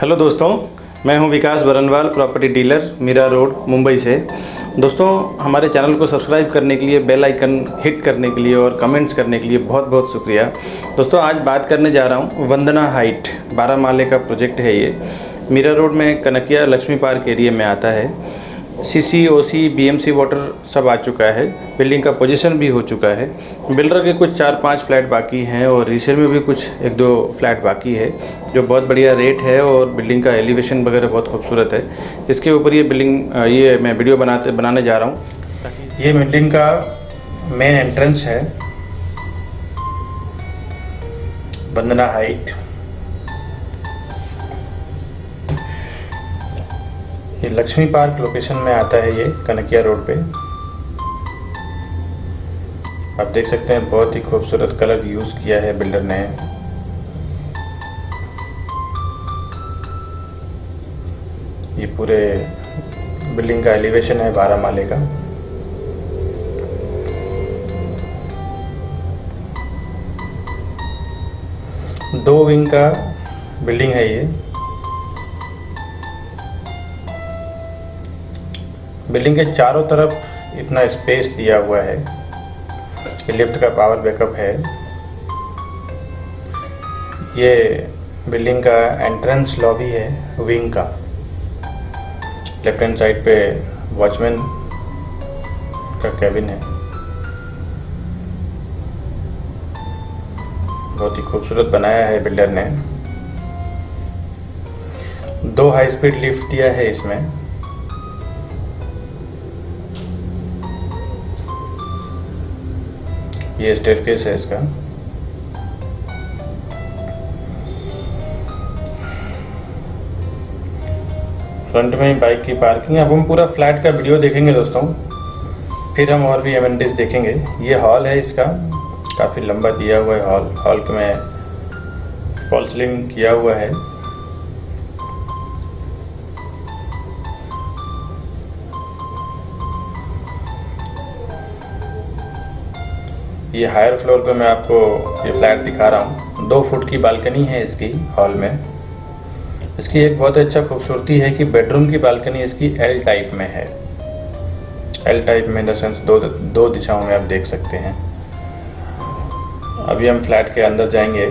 Hello दोस्तों, मैं हूं Vikas Barnwal, property dealer, Mira road, Mumbai से। दोस्तों, हमारे चैनल को सब्सक्राइब करने के लिए, बेल आइकन हिट करने के लिए और कमेंट्स करने के लिए बहुत बहुत शुक्रिया। दोस्तों, आज बात करने जा रहा हूं वंदना हाइट 12 माले का प्रोजेक्ट है। ये मीरा रोड में कनकिया लक्ष्मी पार्क एरिया में आता है। CC, OC, BMC वाटर सब आ चुका है। बिल्डिंग का पोजीशन भी हो चुका है। बिल्डर के कुछ 4-5 फ्लैट बाकी हैं और रीसेल में भी कुछ 1-2 फ्लैट बाकी है, जो बहुत बढ़िया रेट है और बिल्डिंग का एलिवेशन वगैरह बहुत खूबसूरत है। इसके ऊपर ये बिल्डिंग मैं वीडियो बनाने जा रहा हूँ। ये बिल्डिंग का मेन एंट्रेंस है, वंदना हाइट। ये लक्ष्मी पार्क लोकेशन में आता है, ये कनकिया रोड पे। आप देख सकते हैं बहुत ही खूबसूरत कलर यूज़ किया है बिल्डर ने। ये पूरे बिल्डिंग का एलिवेशन है 12 माले का। दो विंग का बिल्डिंग है ये। बिल्डिंग के चारों तरफ इतना स्पेस दिया हुआ है। लिफ्ट का पावर बैकअप है। ये बिल्डिंग का एंट्रेंस लॉबी है विंग का। लेफ्ट हैंड साइड पे वॉचमैन का कैबिन है। बहुत ही खूबसूरत बनाया है बिल्डर ने। 2 हाई स्पीड लिफ्ट दिया है इसमें। ये स्टेयरकेस है इसका। फ्रंट में बाइक की पार्किंग। अब हम पूरा फ्लैट का वीडियो देखेंगे दोस्तों, फिर हम और भी एमेनिटीज देखेंगे। ये हॉल है इसका, काफ़ी लंबा दिया हुआ है हॉल। हॉल में फॉल सीलिंग किया हुआ है। ये हायर फ्लोर पे मैं आपको ये फ्लैट दिखा रहा हूँ। 2 फुट की बालकनी है इसकी हॉल में। इसकी एक बहुत अच्छा खूबसूरती है कि बेडरूम की बालकनी इसकी L टाइप में है। L टाइप में इन द सेंस दो दिशाओं में आप देख सकते हैं। अभी हम फ्लैट के अंदर जाएंगे।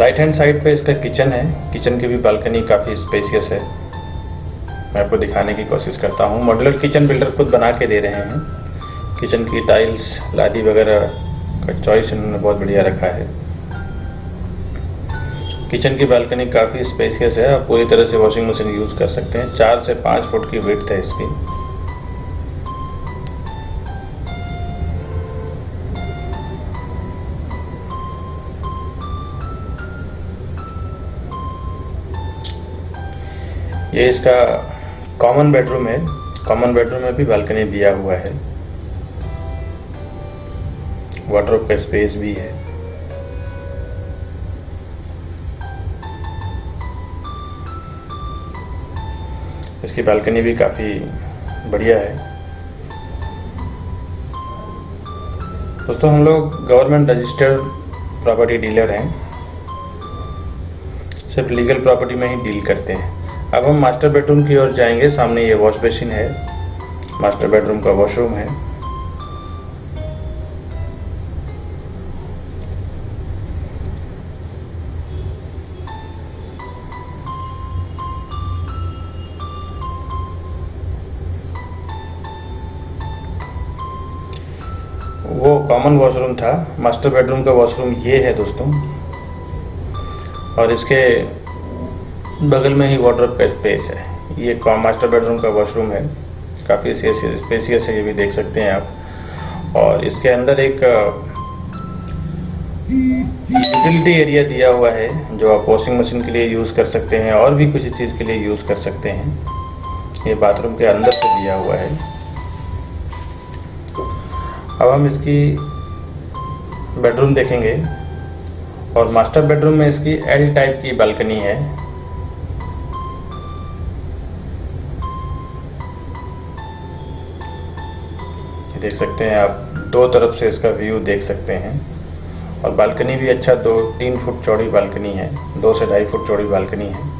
राइट हैंड साइड पे इसका किचन है। किचन की भी बालकनी काफ़ी स्पेशियस है। मैं आपको दिखाने की कोशिश करता हूँ। मॉड्यूलर किचन बिल्डर खुद बना के दे रहे हैं। किचन की टाइल्स, लादी वगैरह का चॉइस इन्होंने बहुत बढ़िया रखा है। किचन की बालकनी काफ़ी स्पेशियस है। आप पूरी तरह से वॉशिंग मशीन यूज़ कर सकते हैं। 4 से 5 फुट की विड्थ है इसकी। ये इसका कॉमन बेडरूम है। कॉमन बेडरूम में भी बालकनी दिया हुआ है। वार्डरोब का स्पेस भी है। इसकी बालकनी भी काफ़ी बढ़िया है। दोस्तों, हम लोग गवर्नमेंट रजिस्टर्ड प्रॉपर्टी डीलर हैं। सिर्फ लीगल प्रॉपर्टी में ही डील करते हैं। अब हम मास्टर बेडरूम की ओर जाएंगे। सामने ये वॉश बेसिन है, मास्टर बेडरूम का वॉशरूम है। वो कॉमन वॉशरूम था। मास्टर बेडरूम का वॉशरूम ये है दोस्तों, और इसके बगल में ही वार्डरोब का स्पेस है। ये मास्टर बेडरूम का वॉशरूम है, काफ़ी स्पेशियस है, ये भी देख सकते हैं आप। और इसके अंदर एक यूटिलिटी एरिया दिया हुआ है, जो आप वॉशिंग मशीन के लिए यूज़ कर सकते हैं और भी कुछ चीज़ के लिए यूज़ कर सकते हैं। ये बाथरूम के अंदर से दिया हुआ है। अब हम इसकी बेडरूम देखेंगे। और मास्टर बेडरूम में इसकी L टाइप की बालकनी है। ये देख सकते हैं आप, 2 तरफ से इसका व्यू देख सकते हैं। और बालकनी भी अच्छा 2-3 फुट चौड़ी बालकनी है, 2 से 2.5 फुट चौड़ी बालकनी है।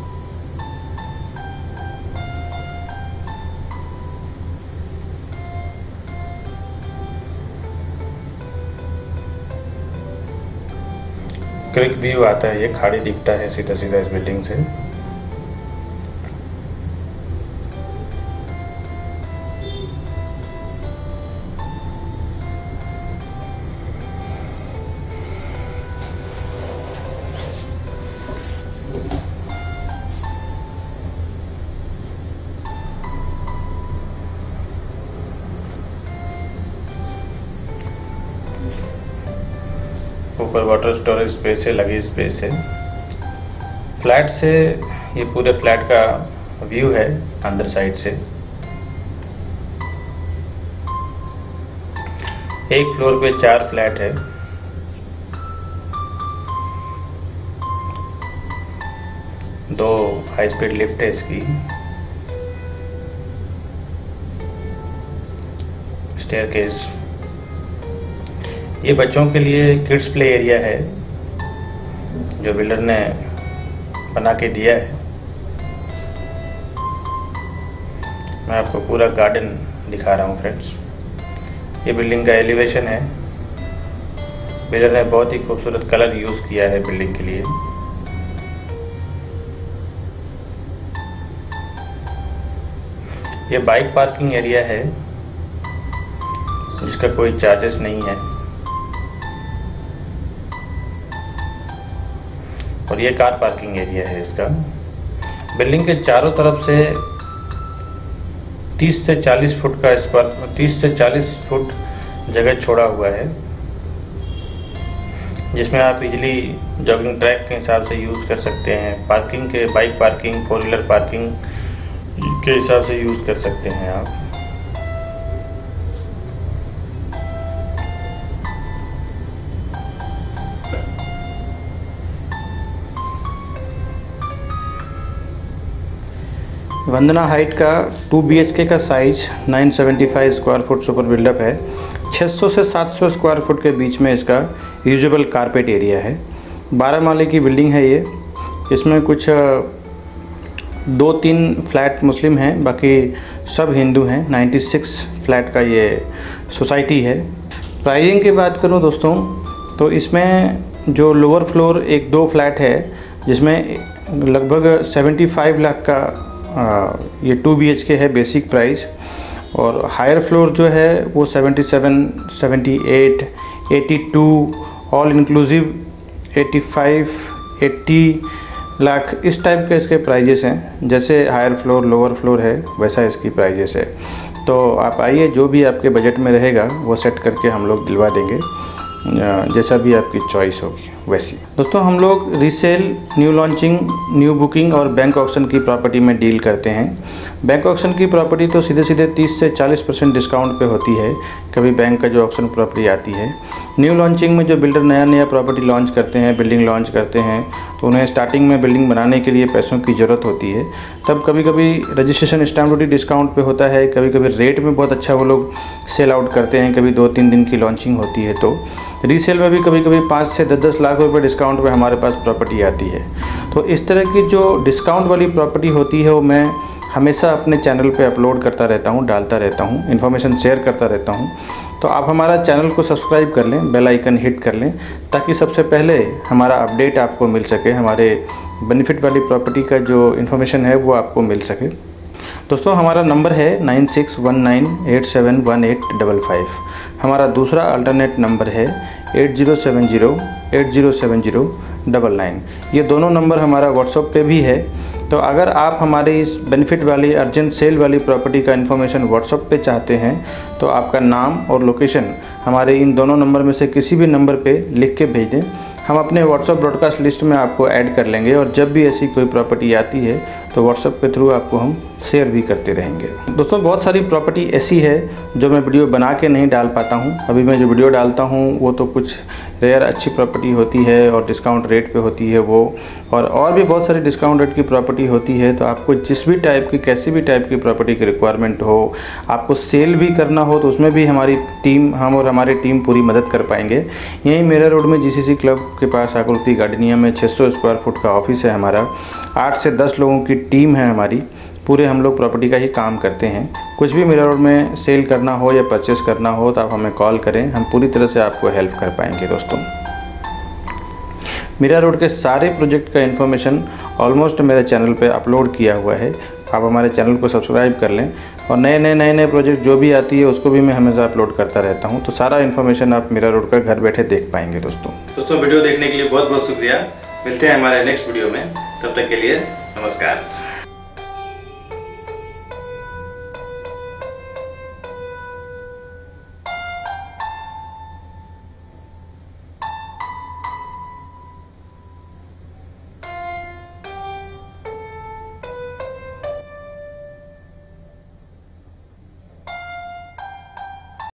क्रिक व्यू आता है, ये खाड़ी दिखता है सीधा सीधा इस बिल्डिंग से। ऊपर वाटर स्टोरेज स्पेस है, लगी स्पेस है। फ्लैट से ये पूरे फ्लैट का व्यू है अंदर साइड से। एक फ्लोर पे 4 फ्लैट है। दो हाई स्पीड लिफ्ट है इसकी। स्टेयरकेस। ये बच्चों के लिए किड्स प्ले एरिया है जो बिल्डर ने बना के दिया है। मैं आपको पूरा गार्डन दिखा रहा हूँ फ्रेंड्स। ये बिल्डिंग का एलिवेशन है। बिल्डर ने बहुत ही खूबसूरत कलर यूज़ किया है बिल्डिंग के लिए। ये बाइक पार्किंग एरिया है जिसका कोई चार्जेस नहीं है। और ये कार पार्किंग एरिया है इसका। बिल्डिंग के चारों तरफ से 30 से 40 फुट जगह छोड़ा हुआ है जिसमें आप इजली जॉगिंग ट्रैक के हिसाब से यूज़ कर सकते हैं। पार्किंग के बाइक पार्किंग, 4 व्हीलर पार्किंग के हिसाब से यूज़ कर सकते हैं आप। वंदना हाइट का 2 BHK का size 975 square foot super buildup है। 600 से 700 स्क्वायर फुट के बीच में इसका यूजेबल कारपेट एरिया है। 12 माले की बिल्डिंग है ये। इसमें कुछ 2-3 फ्लैट मुस्लिम हैं, बाकी सब हिंदू हैं। 96 फ्लैट का ये सोसाइटी है। प्राइसिंग की बात करूं दोस्तों तो इसमें जो लोअर फ्लोर 1-2 फ्लैट है जिसमें लगभग 75 लाख का ये 2 BHK है बेसिक प्राइस। और हायर फ्लोर जो है वो 77, 78, 82 ऑल इंक्लूसिव 85, 80 लाख इस टाइप के इसके प्राइजेस हैं। जैसे हायर फ्लोर लोअर फ्लोर है वैसा इसकी प्राइजेस है। तो आप आइए, जो भी आपके बजट में रहेगा वो सेट करके हम लोग दिलवा देंगे, जैसा भी आपकी चॉइस होगी वैसी। दोस्तों हम लोग resale, new launching, new booking और बैंक ऑक्शन की प्रॉपर्टी में डील करते हैं। बैंक ऑक्शन की प्रॉपर्टी तो सीधे सीधे 30 से 40% डिस्काउंट पे होती है कभी बैंक का जो ऑक्शन प्रॉपर्टी आती है। न्यू लॉन्चिंग में जो बिल्डर नया प्रॉपर्टी लॉन्च करते हैं, बिल्डिंग लॉन्च करते हैं, तो उन्हें स्टार्टिंग में बिल्डिंग बनाने के लिए पैसों की ज़रूरत होती है। तब कभी कभी रजिस्ट्रेशन स्टैम्प ड्यूटी डिस्काउंट पे होता है, कभी कभी रेट में बहुत अच्छा वो लोग सेल आउट करते हैं, कभी 2-3 दिन की लॉन्चिंग होती है। तो रीसेल में भी कभी कभी 5 से 10 लाख रुपये डिस्काउंट पे हमारे पास प्रॉपर्टी आती है। तो इस तरह की जो डिस्काउंट वाली प्रॉपर्टी होती है वो मैं हमेशा अपने चैनल पे अपलोड करता रहता हूँ, डालता रहता हूँ, इन्फॉर्मेशन शेयर करता रहता हूँ। तो आप हमारा चैनल को सब्सक्राइब कर लें, बेल आइकन हिट कर लें ताकि सबसे पहले हमारा अपडेट आपको मिल सके, हमारे बेनिफिट वाली प्रॉपर्टी का जो इन्फॉर्मेशन है वो आपको मिल सके। दोस्तों हमारा नंबर है 9619871855। हमारा दूसरा अल्टरनेट नंबर है 8070807099। ये दोनों नंबर हमारा व्हाट्सएप पे भी है। तो अगर आप हमारे इस बेनिफिट वाली अर्जेंट सेल वाली प्रॉपर्टी का इन्फॉर्मेशन व्हाट्सएप पे चाहते हैं तो आपका नाम और लोकेशन हमारे इन दोनों नंबर में से किसी भी नंबर पे लिख के भेज दें। हम अपने व्हाट्सएप ब्रॉडकास्ट लिस्ट में आपको ऐड कर लेंगे और जब भी ऐसी कोई प्रॉपर्टी आती है तो व्हाट्सएप के थ्रू आपको हम शेयर भी करते रहेंगे। दोस्तों, बहुत सारी प्रॉपर्टी ऐसी है जो मैं वीडियो बना के नहीं डाल पाता हूं। अभी मैं जो वीडियो डालता हूं वो तो कुछ रेयर अच्छी प्रॉपर्टी होती है और डिस्काउंट रेट पे होती है वो, और भी बहुत सारी डिस्काउंट रेट की प्रॉपर्टी होती है। तो आपको जिस भी टाइप की, कैसी भी टाइप की प्रॉपर्टी की रिक्वायरमेंट हो, आपको सेल भी करना हो तो उसमें भी हमारी टीम, हम और हमारी टीम पूरी मदद कर पाएंगे। यहीं मीरा रोड में GCC क्लब के पास आकृति गार्डनिया में 600 स्क्वायर फुट का ऑफिस है हमारा। 8 से 10 लोगों की टीम है हमारी। पूरे हम लोग प्रॉपर्टी का ही काम करते हैं। कुछ भी मीरा रोड में सेल करना हो या परचेस करना हो तो आप हमें कॉल करें, हम पूरी तरह से आपको हेल्प कर पाएंगे। दोस्तों, मीरा रोड के सारे प्रोजेक्ट का इन्फॉर्मेशन ऑलमोस्ट मेरे चैनल पे अपलोड किया हुआ है। आप हमारे चैनल को सब्सक्राइब कर लें और नए प्रोजेक्ट जो भी आती है उसको भी मैं हमेशा अपलोड करता रहता हूँ। तो सारा इन्फॉर्मेशन आप मीरा रोड का घर बैठे देख पाएंगे। दोस्तों, वीडियो देखने के लिए बहुत बहुत शुक्रिया। मिलते हैं हमारे नेक्स्ट वीडियो में। तब तक के लिए नमस्कार।